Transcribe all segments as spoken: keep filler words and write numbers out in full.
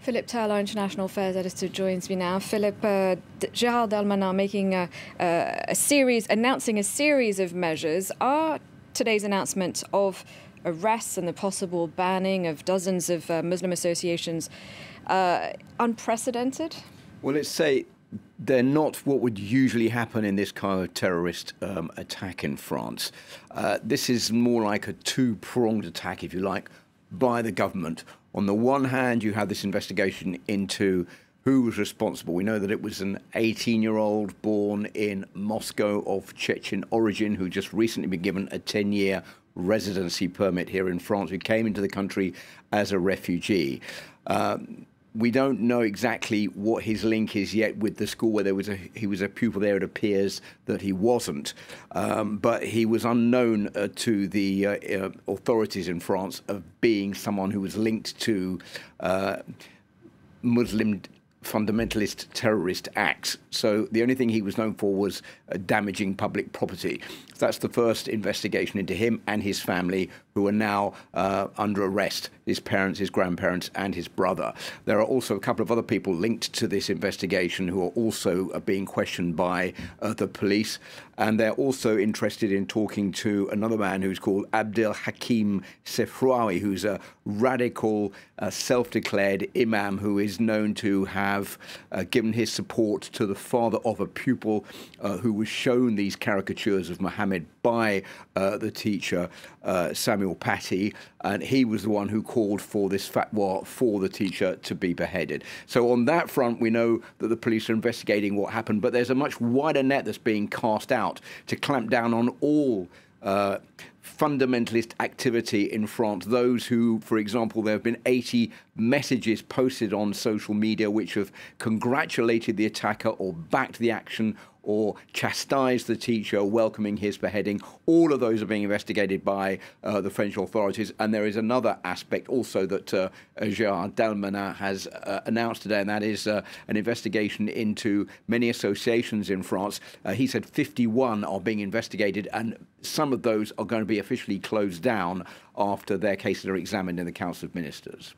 Philip Taylor, International Affairs Editor, joins me now. Philip, uh, Gérard Darmanin making a, a, a series, announcing a series of measures. Are today's announcement of arrests and the possible banning of dozens of uh, Muslim associations uh, unprecedented? Well, let's say they're not what would usually happen in this kind of terrorist um, attack in France. Uh, this is more like a two-pronged attack, if you like, by the government. On the one hand, you have this investigation into who was responsible. We know that it was an eighteen-year-old born in Moscow of Chechen origin who just recently been given a ten-year residency permit here in France, who came into the country as a refugee. Um, we don't know exactly what his link is yet with the school where there was a, he was a pupil there. It appears that he wasn't, um, but he was unknown uh, to the uh, uh, authorities in France of being someone who was linked to uh, Muslim fundamentalist terrorist acts. So the only thing he was known for was uh, damaging public property. So that's the first investigation into him and his family, who are now uh, under arrest, his parents, his grandparents, and his brother. There are also a couple of other people linked to this investigation who are also uh, being questioned by uh, the police. And they're also interested in talking to another man who's called Abdel Hakim Sefrawi, who's a radical, uh, self-declared imam who is known to have uh, given his support to the father of a pupil uh, who was shown these caricatures of Mohammed by uh, the teacher, uh, Samuel Paty, and he was the one who called for this fatwa for the teacher to be beheaded. So on that front, we know that the police are investigating what happened, but there's a much wider net that's being cast out to clamp down on all uh, fundamentalist activity in France. Those who, for example, there have been eighty messages posted on social media which have congratulated the attacker or backed the action or chastised the teacher, welcoming his beheading. All of those are being investigated by uh, the French authorities. And there is another aspect also that uh, Gérard Darmanin has uh, announced today, and that is uh, an investigation into many associations in France. Uh, he said fifty-one are being investigated, and some of those are going to be officially closed down after their cases are examined in the Council of Ministers.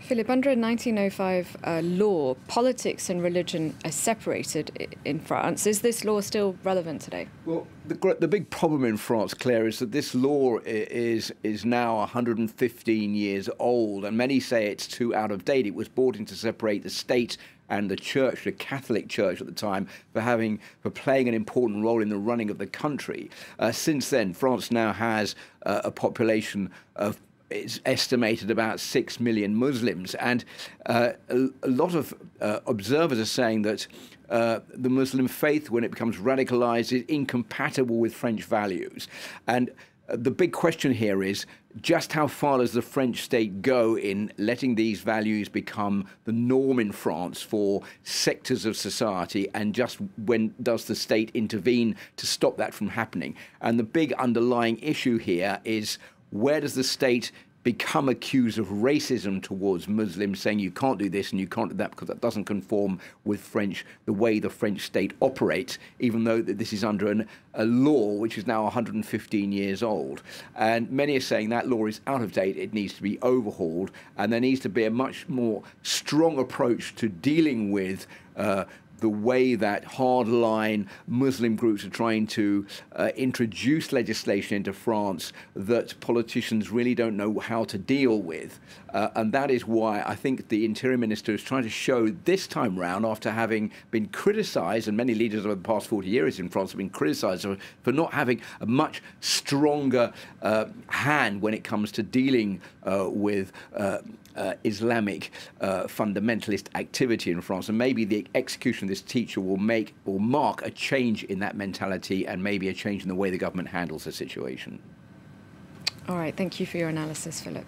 Philip, under a nineteen oh five uh, law, politics and religion are separated in France. Is this law still relevant today? Well, the, the big problem in France, Claire, is that this law is, is now one hundred fifteen years old, and many say it's too out of date. It was brought in to separate the state and the church, the Catholic Church at the time, for having for playing an important role in the running of the country. Uh, since then, France now has uh, a population of it's estimated about six million Muslims, and uh, a, a lot of uh, observers are saying that uh, the Muslim faith, when it becomes radicalized, is incompatible with French values. And uh, the big question here is, just how far does the French state go in letting these values become the norm in France for sectors of society, and just when does the state intervene to stop that from happening? And the big underlying issue here is, where does the state become accused of racism towards Muslims, saying you can't do this and you can't do that because that doesn't conform with French, the way the French state operates, even though that this is under an, a law which is now one hundred fifteen years old. And many are saying that law is out of date, it needs to be overhauled, and there needs to be a much more strong approach to dealing with uh, the way that hardline Muslim groups are trying to uh, introduce legislation into France that politicians really don't know how to deal with. Uh, and that is why I think the Interior Minister is trying to show this time round, after having been criticised, and many leaders over the past forty years in France have been criticised for not having a much stronger uh, hand when it comes to dealing uh, with uh, uh, Islamic uh, fundamentalist activity in France. And maybe the execution this teacher will make or mark a change in that mentality, and maybe a change in the way the government handles the situation. All right, thank you for your analysis, Philip.